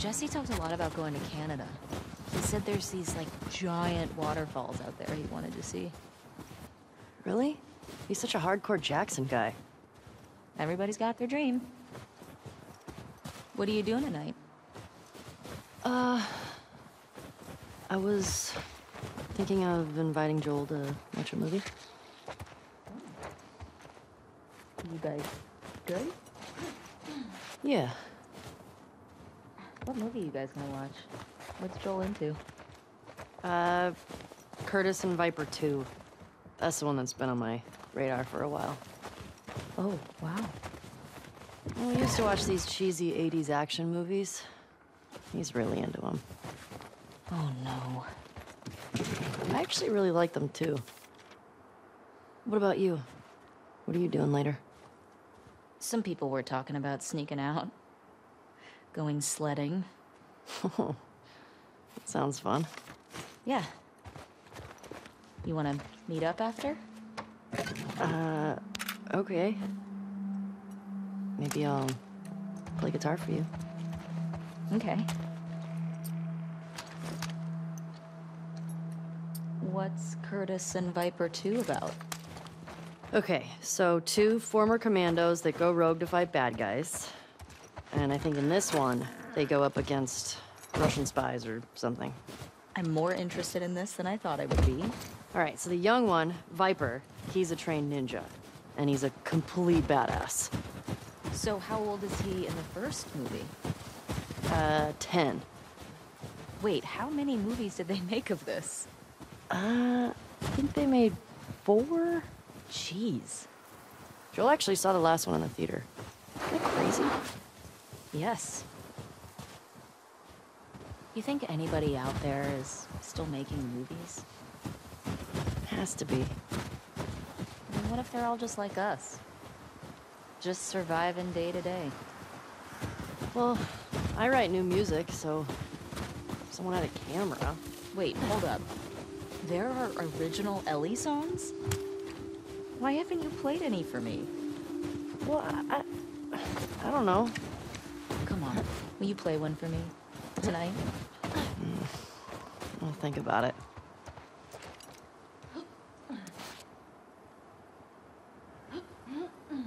Jesse talked a lot about going to Canada. He said there's these, like, giant waterfalls out there he wanted to see. Really? He's such a hardcore Jackson guy. Everybody's got their dream. What are you doing tonight? I was thinking of inviting Joel to watch a movie. You guys good? Yeah. What movie are you guys gonna watch? What's Joel into? Curtis and Viper 2. That's the one that's been on my radar for a while. Oh, wow. Well, we used to watch these cheesy 80s action movies. He's really into them. Oh, no. I actually really like them, too. What about you? What are you doing later? Some people were talking about sneaking out. Going sledding. Oh, that sounds fun. Yeah. You want to meet up after? Okay. Maybe I'll play guitar for you. Okay. What's Curtis and Viper 2 about? Okay, so two former commandos that go rogue to fight bad guys. And I think in this one, they go up against Russian spies or something. I'm more interested in this than I thought I would be. All right, so the young one, Viper, he's a trained ninja. And he's a complete badass. So how old is he in the first movie? 10. Wait, how many movies did they make of this? I think they made 4? Jeez. Joel actually saw the last one in the theater. Isn't that crazy? Yes. You think anybody out there is still making movies? Has to be. And what if they're all just like us? Just surviving day to day. Well, I write new music, so if someone had a camera. Wait, hold up. There are original Ellie songs? Why haven't you played any for me? Well, I don't know. Come on. Will you play one for me tonight? I'll think about it.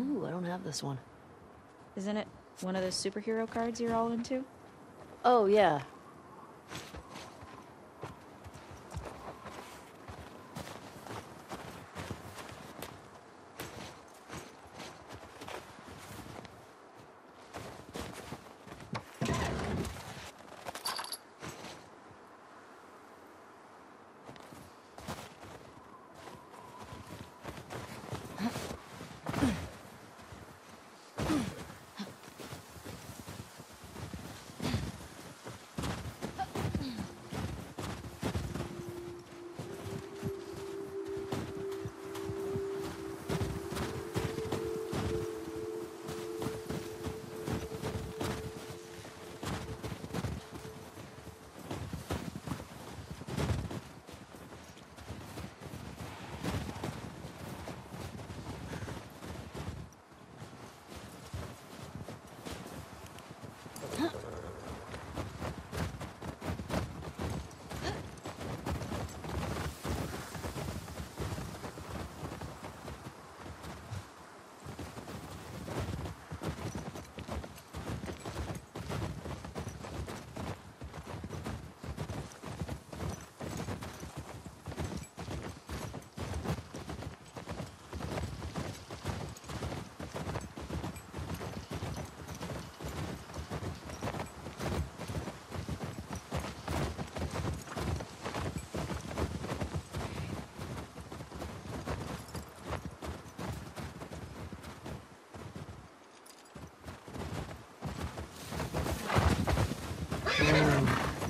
Ooh, I don't have this one. Isn't it one of those superhero cards you're all into? Oh, yeah.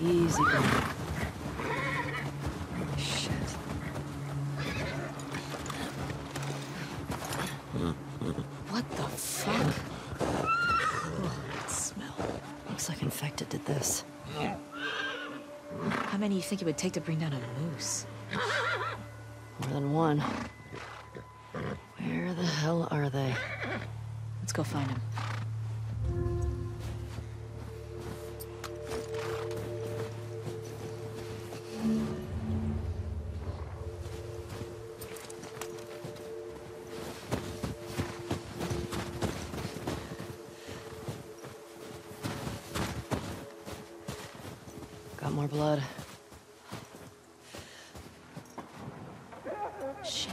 Easy going. Shit. What the fuck? Oh, that smell. Looks like infected did this. How many do you think it would take to bring down a moose? More than one. Where the hell are they? Let's go find them. lot more blood. Shit.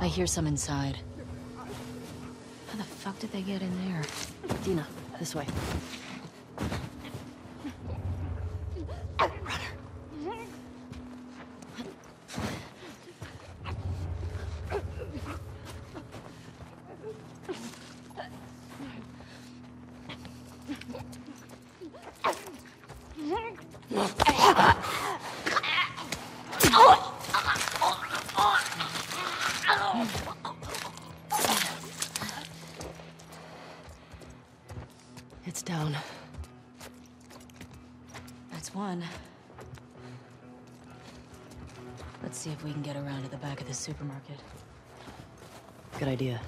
I hear some inside. How the fuck did they get in there? Dina, this way. It's down. That's one. Let's see if we can get around to the back of the supermarket. Good idea.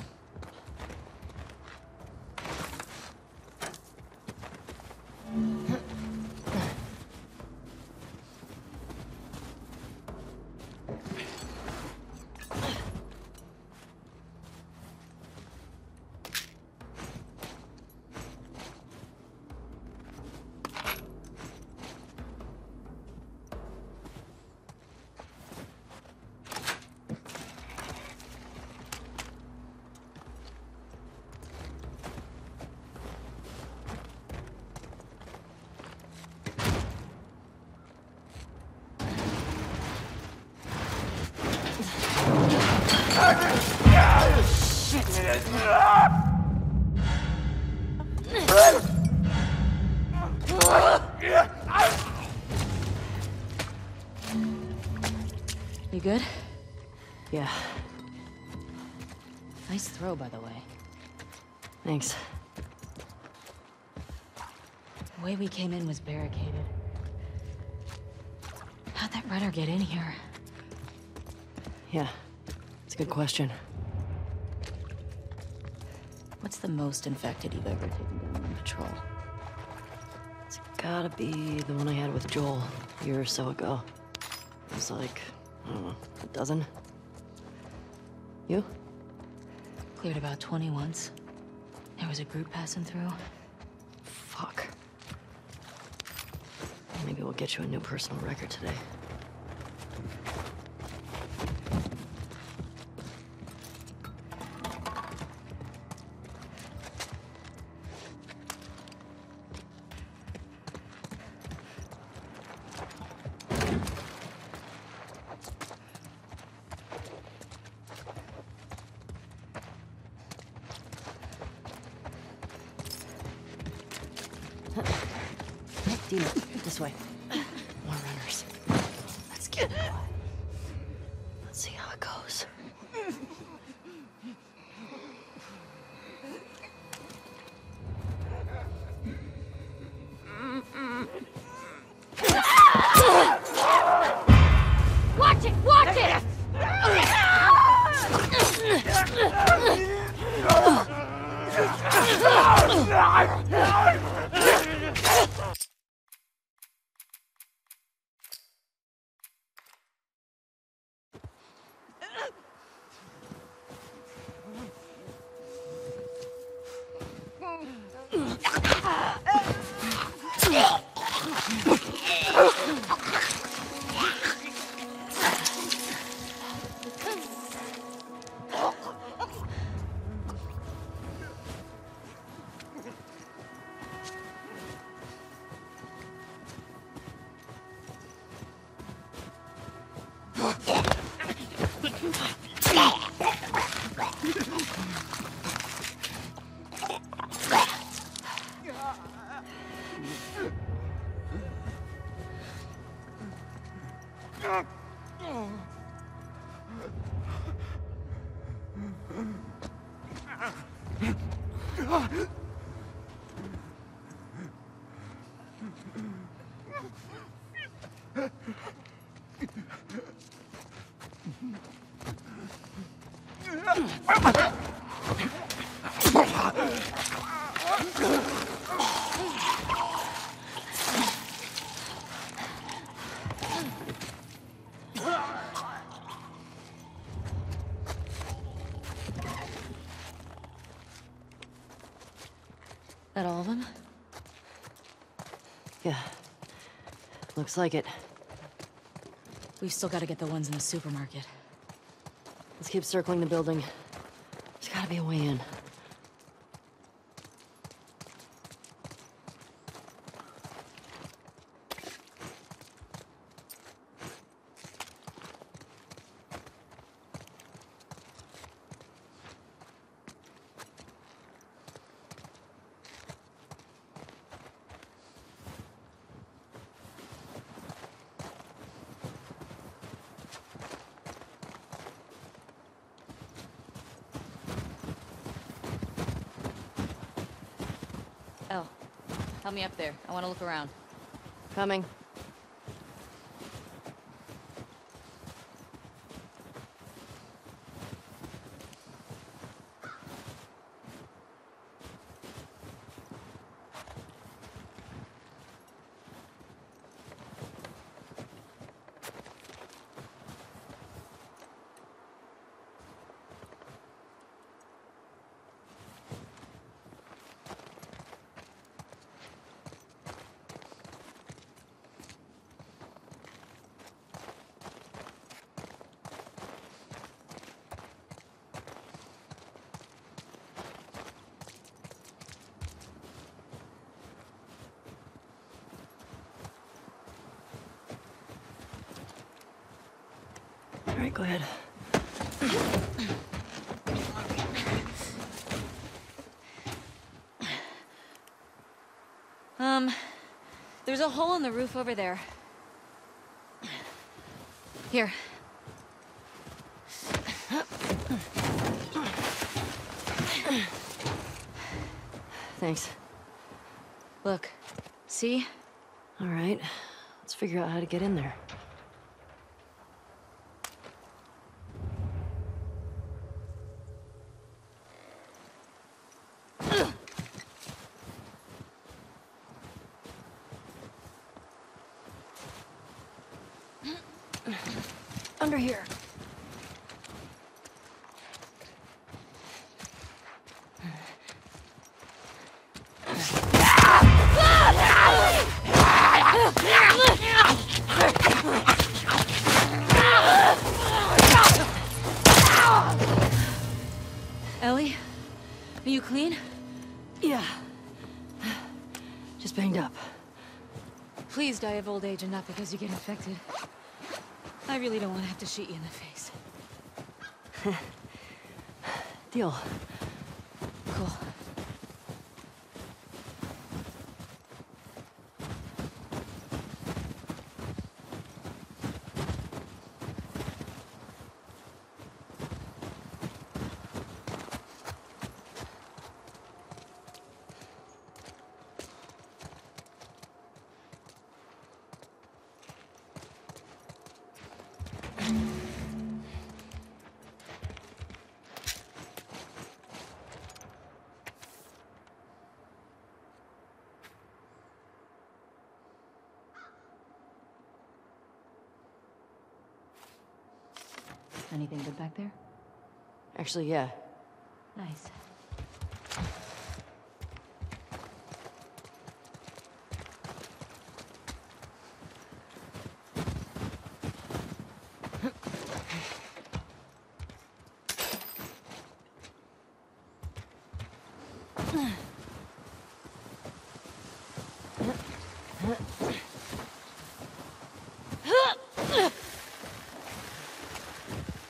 You good? Yeah. Nice throw, by the way. Thanks. The way we came in was barricaded. How'd that runner get in here? Yeah, it's a good question. What's the most infected you've ever taken down on patrol? It's gotta be the one I had with Joel a year or so ago. It was like, I don't know, a dozen? You? Cleared about 20 once. There was a group passing through. Fuck. Maybe we'll get you a new personal record today. Dina, this way. More runners. Let's get it. Let's see how it goes. Watch it! Watch it! That all of them? Alaska. Looks like it. We've still got to get the ones in the supermarket. Let's keep circling the building. There's got to be a way in. Elle, help me up there. I want to look around. Coming. All right, go ahead. There's a hole in the roof over there. Here. Thanks. Look, see? All right, let's figure out how to get in there. Under here. Ellie, are you clean? Yeah. Just banged up. Please die of old age and not because you get infected. I really don't want to have to shoot you in the face. Deal. Cool. Anything good back there? Actually, yeah. Nice.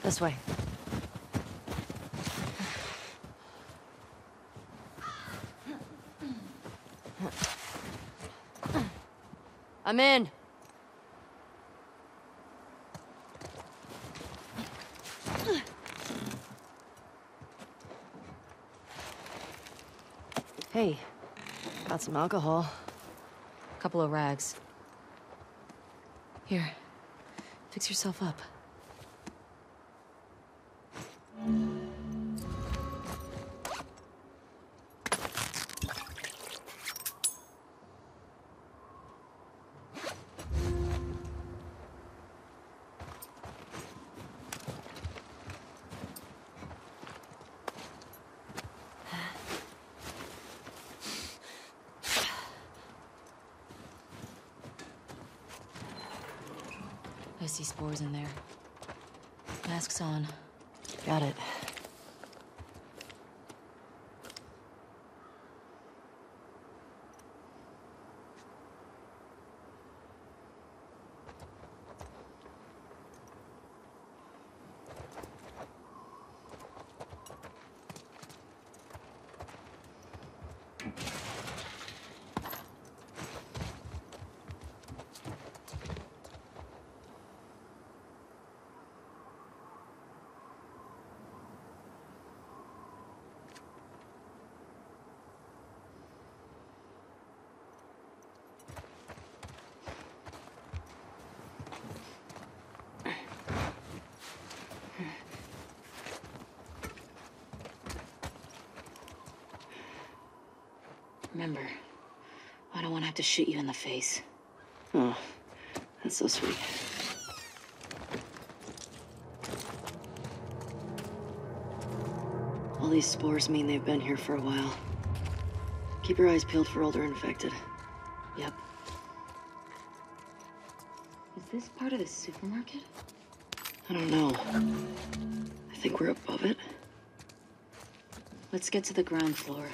This way. I'm in. Hey, got some alcohol. A couple of rags. Here, fix yourself up. privacy spores in there. Masks on. Got it. Remember, I don't want to have to shoot you in the face. Oh, that's so sweet. All these spores mean they've been here for a while. Keep your eyes peeled for older infected. Yep. Is this part of the supermarket? I don't know. I think we're above it. Let's get to the ground floor.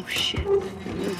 Oh shit, they're lit.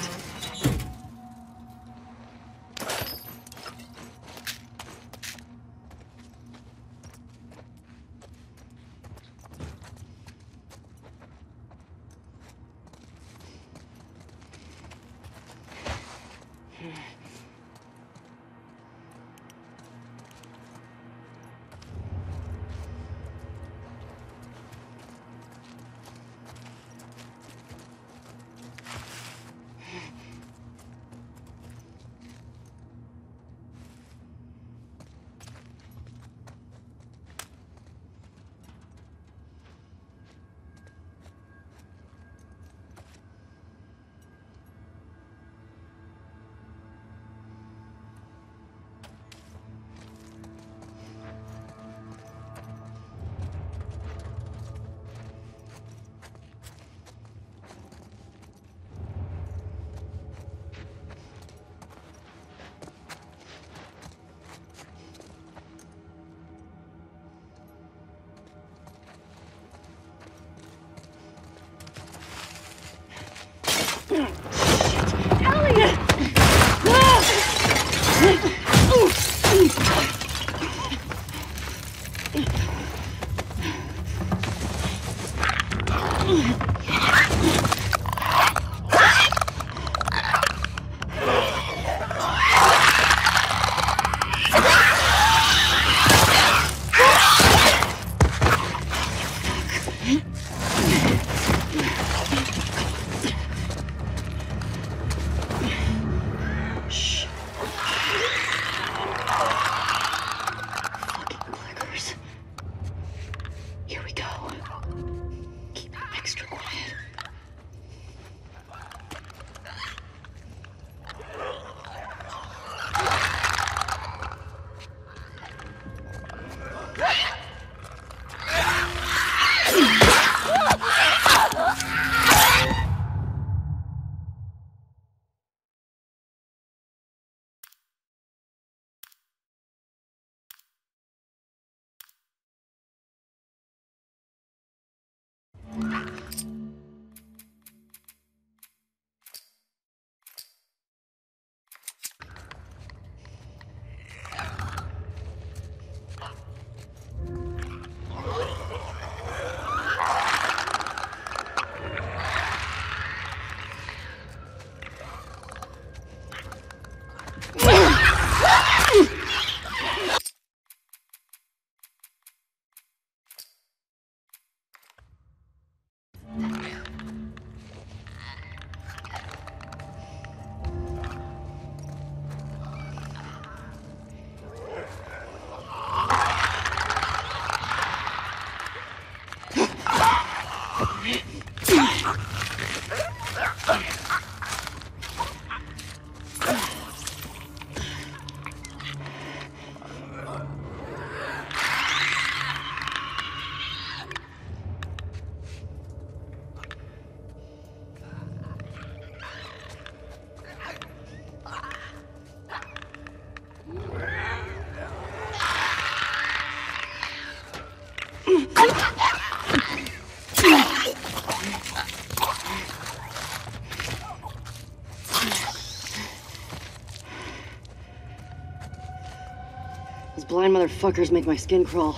Blind motherfuckers make my skin crawl.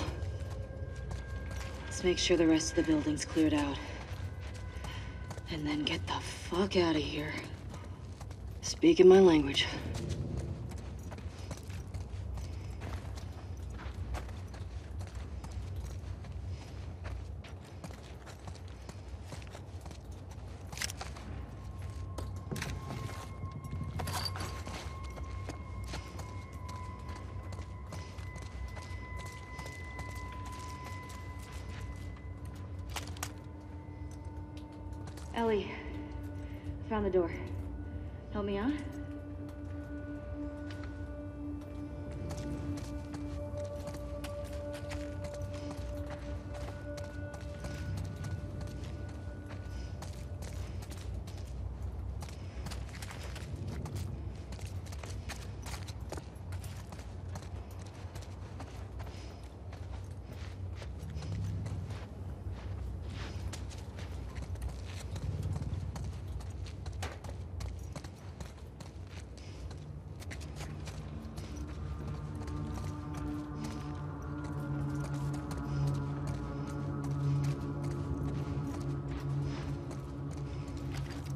Let's make sure the rest of the building's cleared out. And then get the fuck out of here. Speaking my language. Ellie, I found the door. Help me out?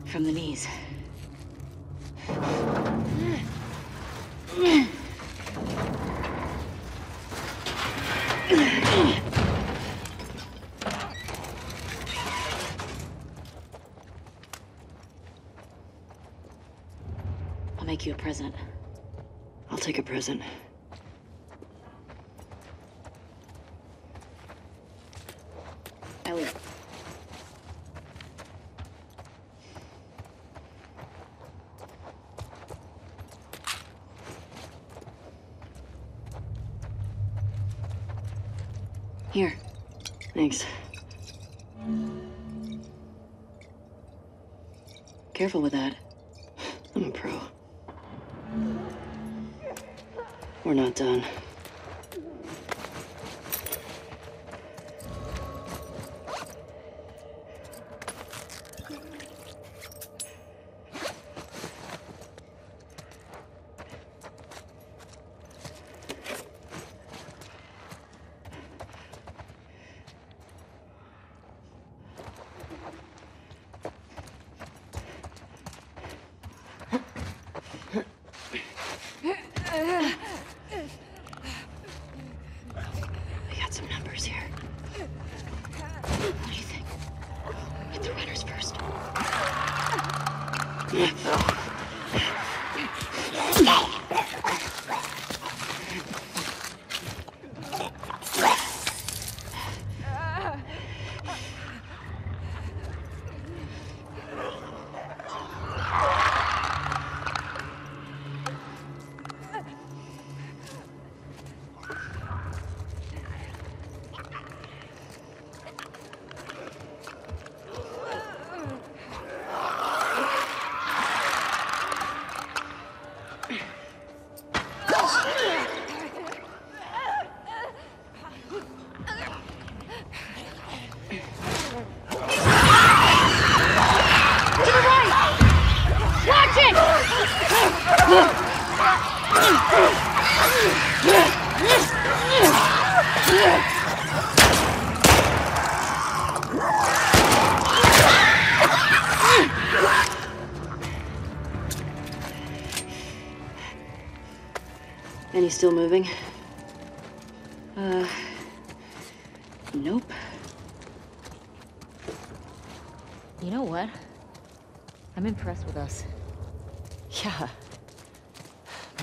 From the knees. I'll make you a present. I'll take a present. Ellie. Here. Thanks. Careful with that. I'm a pro. We're not done. And he's still moving? Nope. You know what? I'm impressed with us. Yeah.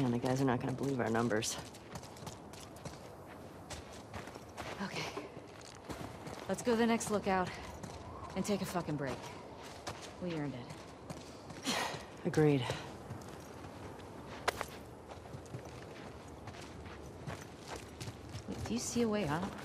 Man, the guys are not gonna believe our numbers. Okay. Let's go to the next lookout and take a fucking break. We earned it. Agreed. Do you see a way out?